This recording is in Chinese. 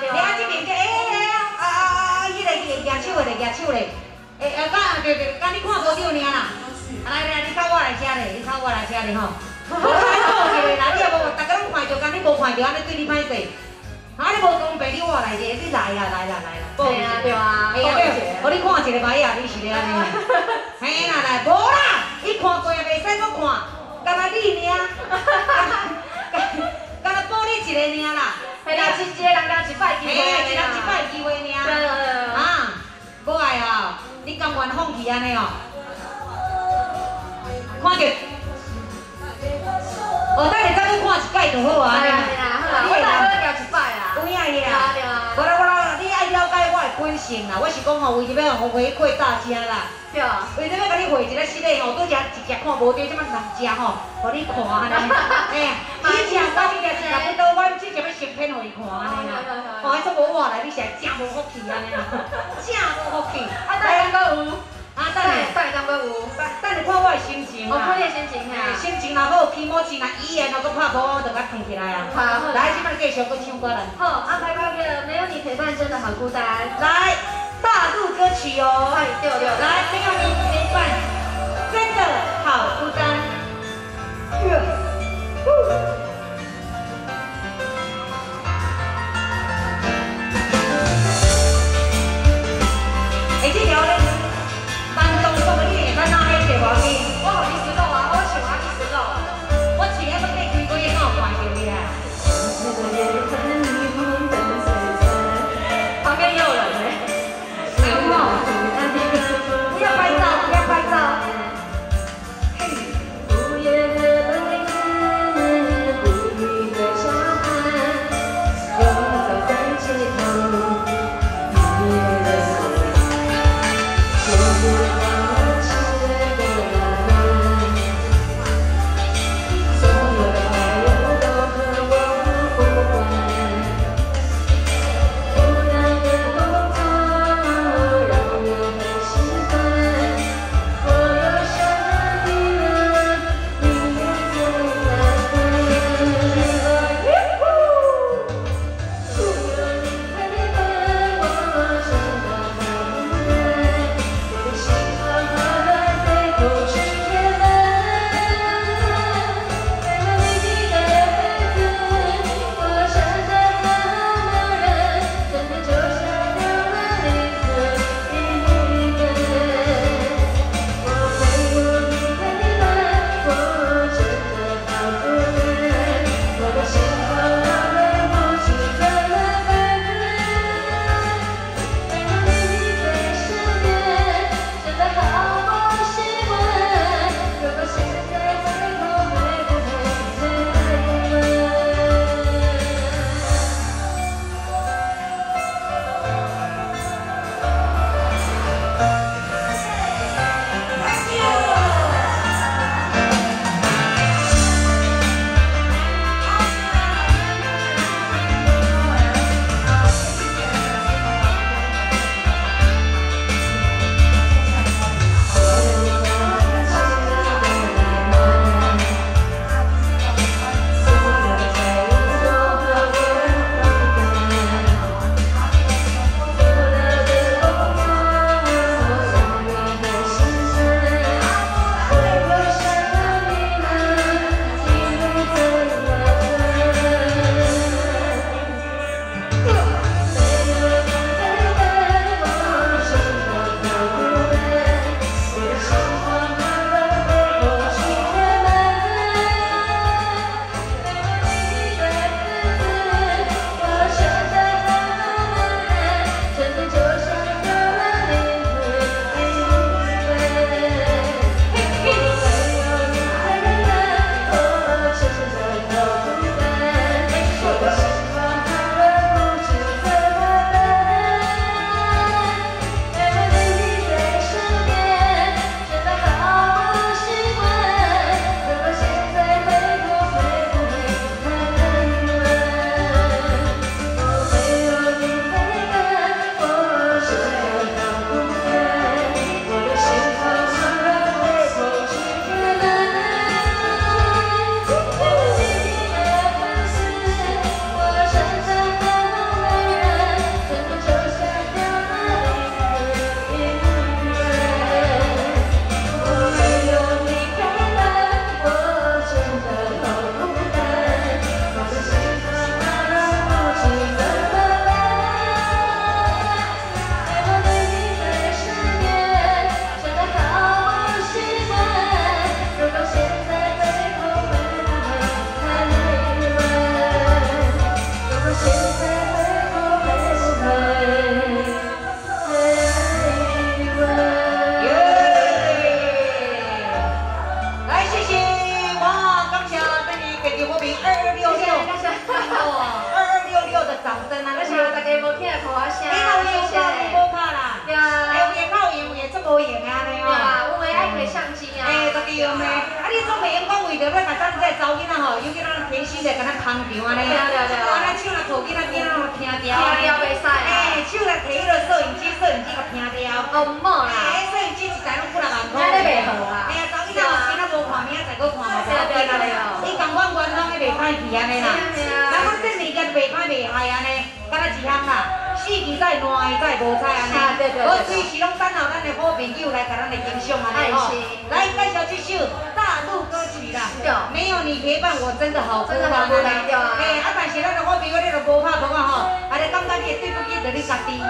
对。你看这边，伊来举手嘞，举手嘞。我甲你看无着尔啦。来，你靠我来遮嘞，你靠我来遮嘞吼。无歹讲个啦，你也无，大家拢看着，甲你无看着，安尼对你歹势。啊，你无公平，你我来者，你来啦，来啦。对啊，对啊。哎呀，我你看一个歹啊，你是咧安尼。嘿啦，来，无啦，伊看过也袂使搁看。 干那你尔，干那保你一个尔啦，系啦，一个人家一摆机会，一人一摆机会尔，对啊，无爱哦，你甘愿放弃安尼哦？看着，哦，等下再去看一届就好啊，安尼，我来我聊一摆啦，有影个啊，对啊，我啦，你爱了解我的本性啦，我是讲吼，为着要互回馈大家啦。 对啊，为着要甲你画一个实例吼，拄只一只看无对，即摆三只吼，互你看安尼。哎，以前我只只差不多，我只只要成片互伊看安尼啦。哦，伊说无我来，你是真无福气安尼啦，真无福气。啊，等下敢有？啊，等下敢有？等下看我的心情啦。我看你的心情吓。心情若好，起码是若语言若搁拍无，我着甲停起来啊。好，来，即摆继续搁唱歌啦。好，安排歌曲，没有你陪伴，真的好孤单。来。 大陆歌曲哦，对，来，没有你陪伴，真的好孤单。哎，这条嘞，班中说的你，咱哪会袂欢喜？我和你熟络啊，我唱啊你熟络，我唱啊要几几个我关掉你啊。旁边也有人。着要甲咱这查某囡仔吼，尤其咱平时在敢若空场安尼，安尼手来抱囡仔，囡仔嘛听着，听了袂使。哎，手来摕迄个摄影机，摄影机嘛听着，哦，唔好啦。哎，摄影机一台拢几万块。安尼袂好啊。哎呀，查某囡仔生啊无看，明仔再搁看嘛，无要紧啦。伊共阮原拢个袂歹去安尼啦，咱讲这物件袂歹袂害安尼，敢若一项啦。 四季再烂，再无菜安尼，我随时拢等候咱的好朋友来甲咱来欣赏安尼吼。来介绍这首大陆歌曲啦，没有你陪伴我真的好孤单啊！哎，啊，但是咱的好朋友你都无拍动啊吼，啊，来感觉你对不起着你家己。